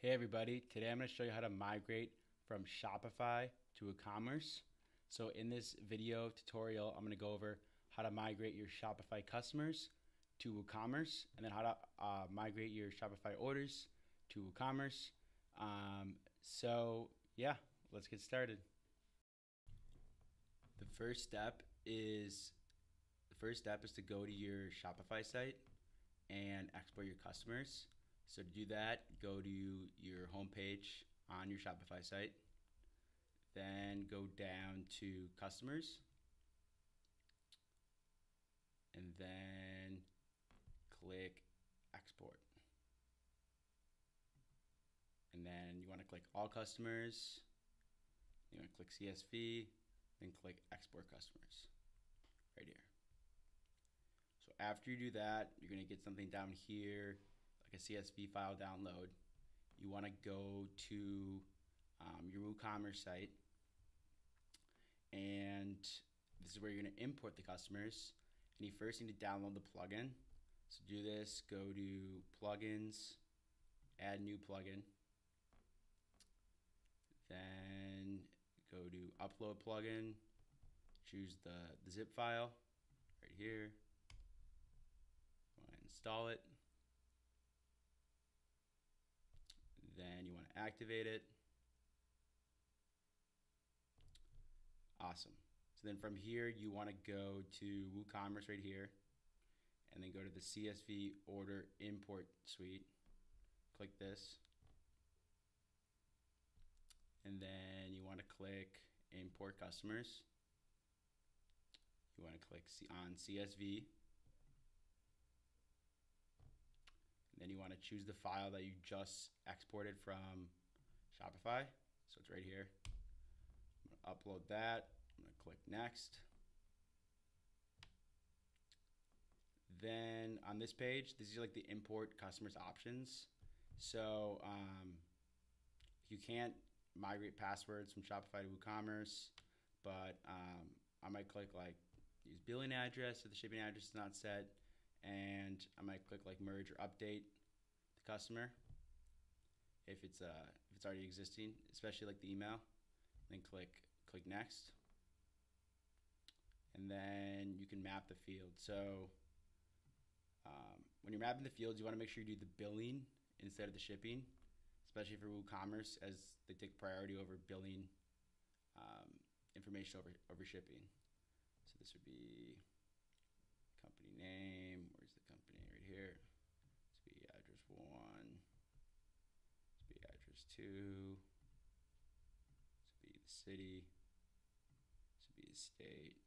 Hey everybody, today I'm going to show you how to migrate from Shopify to WooCommerce. So in this video tutorial, I'm going to go over how to migrate your Shopify customers to WooCommerce and then how to migrate your Shopify orders to WooCommerce. So yeah, let's get started. The first step is to go to your Shopify site and export your customers. So to do that, go to your homepage on your Shopify site, then go down to customers, and then click export. And then you want to click all customers, you want to click CSV, then click export customers right here. So after you do that, you're going to get something down here, like a CSV file download. You want to go to your WooCommerce site, and this is where you're going to import the customers. And you first need to download the plugin. So do this, go to plugins, add new plugin, then go to upload plugin, choose the zip file right here, you want to install it. Then you want to activate it. Awesome. So then from here, you want to go to WooCommerce right here, and then go to the CSV order import suite. Click this. And then you want to click import customers. You want to click on CSV. Then you want to choose the file that you just exported from Shopify. So it's right here. I'm going to upload that. I'm going to click next. Then on this page, this is like the import customers options. So you can't migrate passwords from Shopify to WooCommerce, but I might click like use billing address if the shipping address is not set. And I might click like merge or update the customer if it's already existing, especially like the email. Then click next, and then you can map the field. So when you're mapping the fields, you want to make sure you do the billing instead of the shipping, especially for WooCommerce, as they take priority over billing information over shipping. So this would be company name. Where's the company? Right here. It's be address 1. It's be address 2. It's be the city. It's be the state.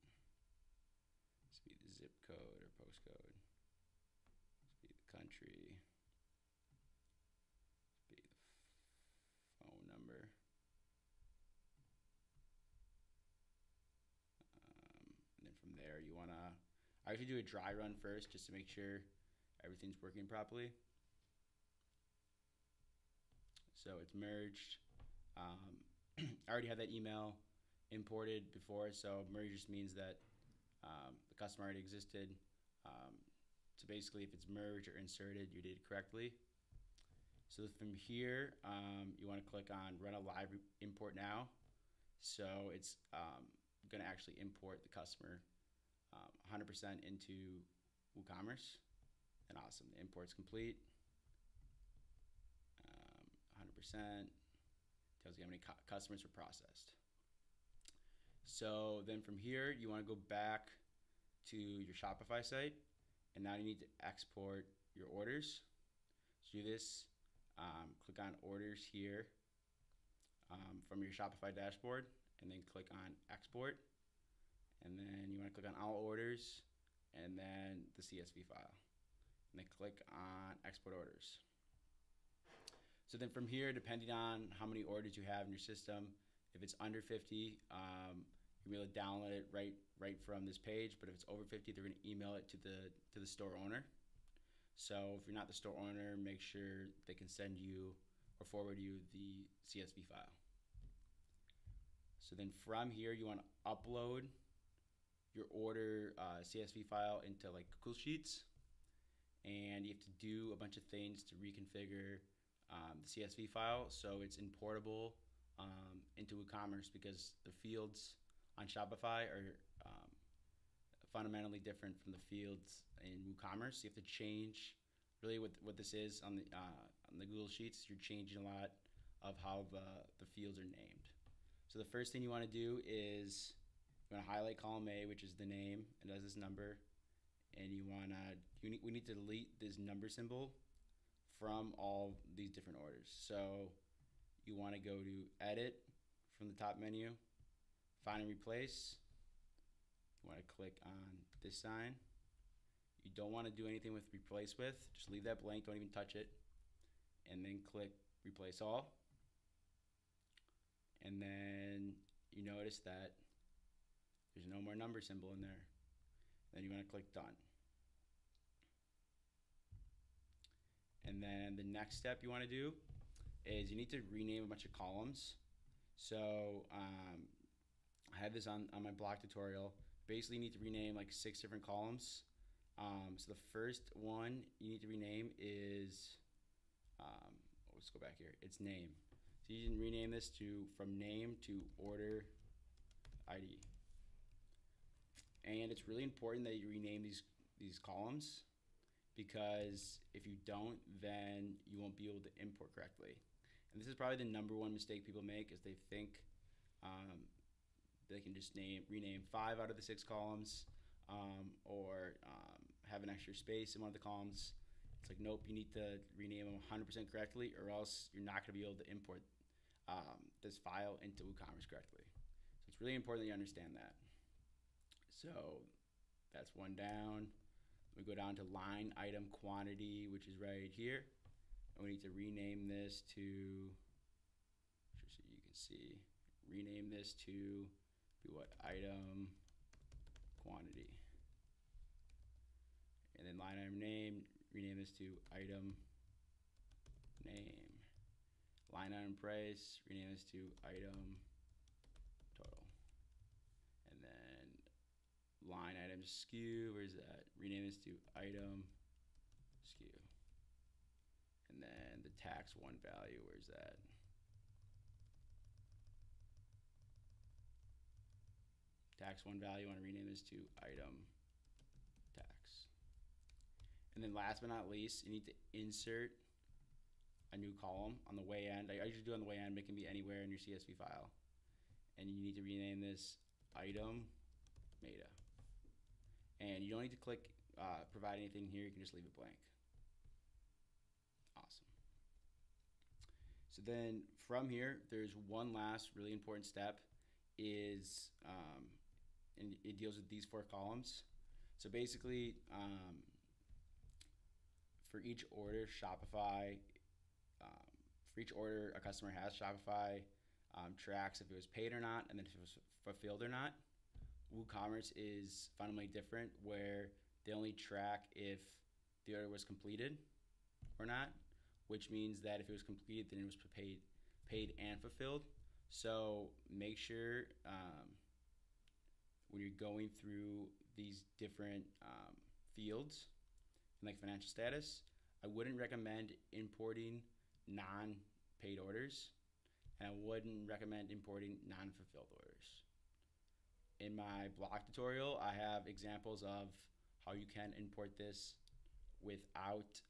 It's be the zip code or postcode. It's be the country. It's be the phone number. And then from there, you wanna. I usually do a dry run first just to make sure everything's working properly. So it's merged. I already had that email imported before, so merge just means that the customer already existed. So basically, if it's merged or inserted, you did it correctly. So from here, you want to click on run a live import now. So it's going to actually import the customer 100% into WooCommerce. And awesome, the import's complete. 100% tells you how many customers were processed. So then from here, you want to go back to your Shopify site, and now you need to export your orders. So do this, click on orders here from your Shopify dashboard, and then click on export. And then you want to click on all orders, and then the CSV file, and then click on export orders. So then from here, depending on how many orders you have in your system, if it's under 50, you'll be able to download it right from this page. But if it's over 50, they're going to email it to the store owner. So if you're not the store owner, make sure they can send you or forward you the CSV file. So then from here, you want to upload your order CSV file into like Google Sheets, and you have to do a bunch of things to reconfigure the CSV file, so it's importable into WooCommerce, because the fields on Shopify are fundamentally different from the fields in WooCommerce. You have to change really what this is on the Google Sheets. You're changing a lot of how the fields are named. So the first thing you want to do is you want to highlight column A, which is the name, and does this number, and you want to we need to delete this number symbol from all these different orders. So you want to go to Edit from the top menu, Find and Replace. You want to click on this sign. You don't want to do anything with Replace With. Just leave that blank. Don't even touch it. And then click Replace All. And then you notice that there's no more number symbol in there. Then you want to click Done. And then the next step you want to do is you need to rename a bunch of columns. So I had this on my blog tutorial. Basically, you need to rename like 6 different columns. So the first one you need to rename is, let's go back here, it's name. So you can rename this to from name to order ID. And it's really important that you rename these columns, because if you don't, then you won't be able to import correctly. And this is probably the #1 mistake people make, is they think they can just rename 5 out of the 6 columns, or have an extra space in one of the columns. It's like, nope, you need to rename them 100% correctly, or else you're not going to be able to import this file into WooCommerce correctly. So it's really important that you understand that. So that's one down. We go down to line item quantity, which is right here, and we need to rename this to, just so you can see, rename this to be what? Item quantity. And then line item name, rename this to item name. Line item price, rename this to item total. And then line item SKU, where's that? Rename this to item SKU. And then the tax one value, where's that? Tax one value, I want to rename this to item tax. And then last but not least, you need to insert a new column on the way end. I usually do on the way end, but it can be anywhere in your CSV file. And you need to rename this item meta. And you don't need to click provide anything here. You can just leave it blank. Awesome. So then from here, there's one last really important step, is and it deals with these 4 columns. So basically, for each order, for each order a customer has, Shopify tracks if it was paid or not, and then if it was fulfilled or not. WooCommerce is fundamentally different, where they only track if the order was completed or not, which means that if it was completed, then it was paid and fulfilled. So make sure when you're going through these different fields, like financial status, I wouldn't recommend importing non-paid orders, and I wouldn't recommend importing non-fulfilled orders. In my blog tutorial, I have examples of how you can import this without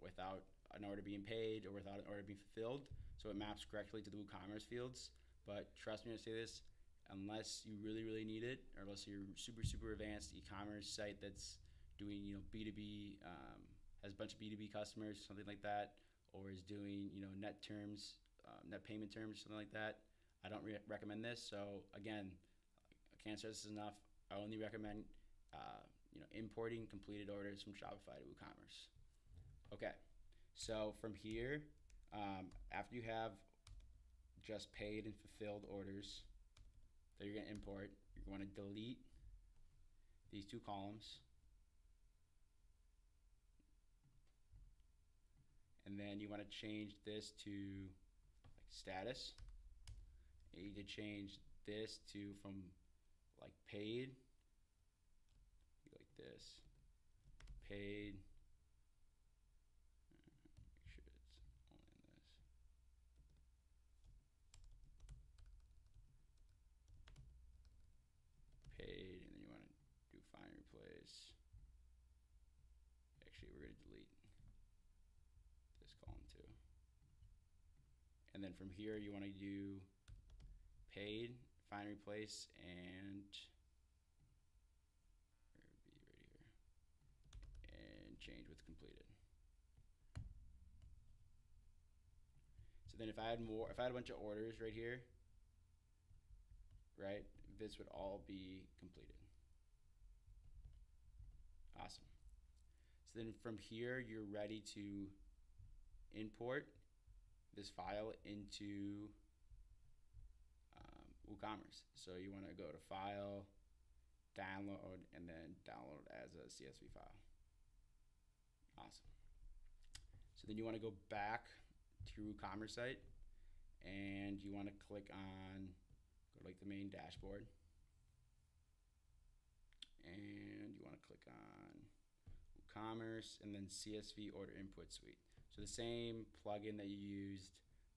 without an order being paid or without an order being fulfilled, so it maps correctly to the WooCommerce fields. But trust me when I say this, unless you really, really need it, or unless you're super, super advanced e-commerce site that's doing, you know, B2B, has a bunch of B2B customers, something like that, or is doing, you know, net terms, net payment terms, something like that, I don't recommend this. So again, I can't stress this enough. I only recommend you know, importing completed orders from Shopify to WooCommerce. Okay, so from here, after you have just paid and fulfilled orders that you're going to import, you're going to delete these 2 columns, and then you want to change this to like status. You need to change this to from like paid, like this, paid, make sure it's only then from here you want to do paid, find, replace, and right here, and change with completed. So then if I had more, if I had a bunch of orders right here, right, this would all be completed. Awesome. So then from here, you're ready to import this file into WooCommerce. So you want to go to File, Download, and then Download as a CSV file. Awesome. So then you want to go back to your WooCommerce site, and you want to click on, go to like the main dashboard, and you want to click on WooCommerce and then CSV Order Input Suite. So the same plugin that you used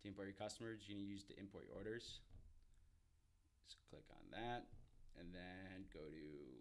to import your customers, you can use to import your orders. So click on that, and then go to